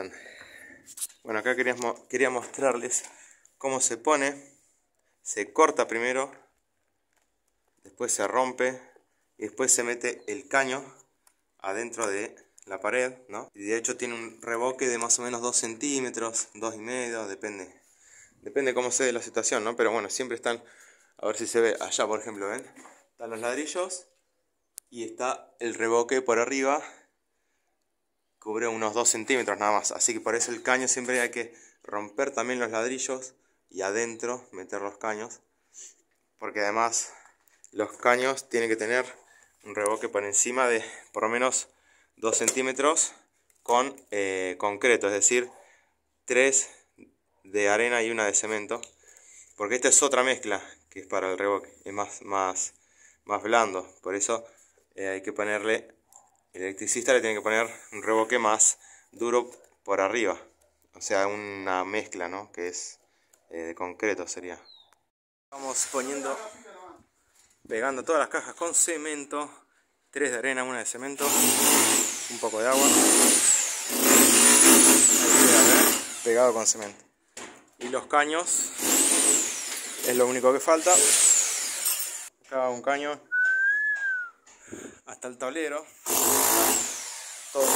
están. Bueno, acá quería mostrarles cómo se pone. Se corta primero, después se rompe y después se mete el caño adentro de la pared, ¿no? Y de hecho tiene un reboque de más o menos 2 centímetros, 2,5, depende cómo se dé la situación, ¿no? Pero bueno, siempre están, a ver si se ve allá, por ejemplo, ¿ven? Están los ladrillos y está el reboque por arriba, cubre unos 2 centímetros nada más, así que por eso el caño siempre hay que romper también los ladrillos y adentro meter los caños, porque además los caños tienen que tener un reboque por encima de por lo menos 2 centímetros con concreto, es decir, 3 de arena y 1 de cemento, porque esta es otra mezcla que es para el reboque, es más blando, por eso hay que ponerle, el electricista le tiene que poner un reboque más duro por arriba, o sea, una mezcla, ¿no? Que es de concreto sería. Vamos poniendo, pegando todas las cajas con cemento, 3 de arena, 1 de cemento, un poco de agua, pegado con cemento. Y los caños es lo único que falta. Acá un caño hasta el tablero, todo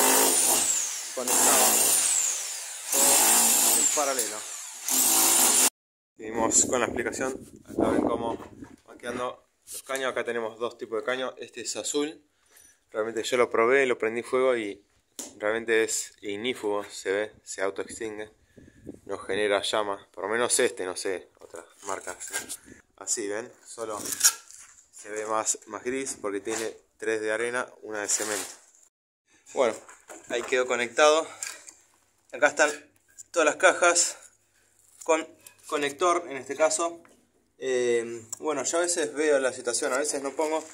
conectado en paralelo. Seguimos con la explicación. Acá ven cómo van quedando los caños. Acá tenemos 2 tipos de caño. Este es azul. Realmente yo lo probé, lo prendí fuego y realmente es ignífugo, se ve, se autoextingue, no genera llama, por lo menos este, no sé, otras marcas, ¿eh? Así ven, solo se ve más gris porque tiene 3 de arena, 1 de cemento. Bueno, ahí quedó conectado. Acá están todas las cajas con conector en este caso. Bueno, yo a veces veo la situación, a veces no pongo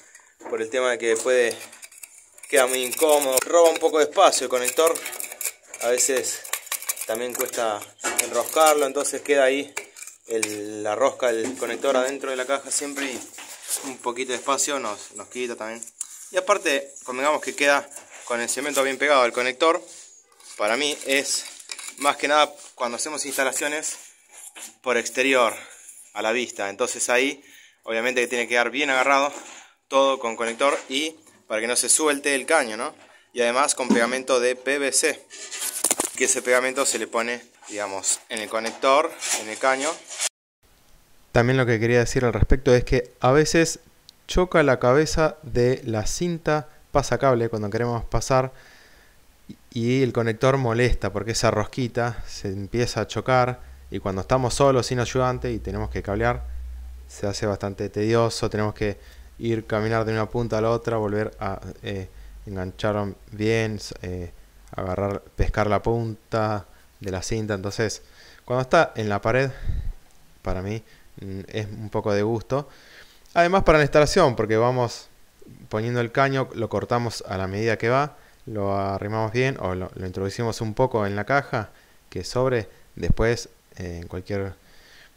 por el tema de que puede, queda muy incómodo, roba un poco de espacio el conector, a veces también cuesta enroscarlo, entonces queda ahí la rosca del conector adentro de la caja siempre y un poquito de espacio nos quita también. Y aparte, convengamos que queda con el cemento bien pegado al conector. Para mí es más que nada cuando hacemos instalaciones por exterior a la vista, entonces ahí obviamente que tiene que quedar bien agarrado todo con conector y para que no se suelte el caño, ¿no? Y además con pegamento de PVC, que ese pegamento se le pone, digamos, en el conector, en el caño. También lo que quería decir al respecto es que a veces choca la cabeza de la cinta pasacable cuando queremos pasar y el conector molesta porque esa rosquita se empieza a chocar y cuando estamos solos sin ayudante y tenemos que cablear se hace bastante tedioso, tenemos que ir, caminar de una punta a la otra, volver a enganchar bien, agarrar, pescar la punta de la cinta. Entonces cuando está en la pared, para mí es un poco de gusto, además para la instalación, porque vamos poniendo el caño, lo cortamos a la medida que va, lo arrimamos bien o lo introducimos un poco en la caja que sobre, después en cualquier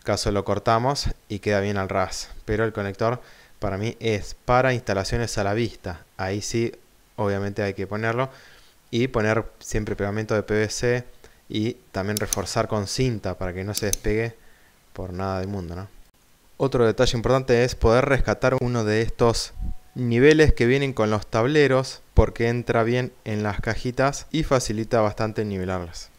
caso lo cortamos y queda bien al ras, pero el conector para mí es para instalaciones a la vista, ahí sí obviamente hay que ponerlo y poner siempre pegamento de PVC y también reforzar con cinta para que no se despegue por nada del mundo, ¿no? Otro detalle importante es poder rescatar uno de estos niveles que vienen con los tableros porque entra bien en las cajitas y facilita bastante nivelarlas.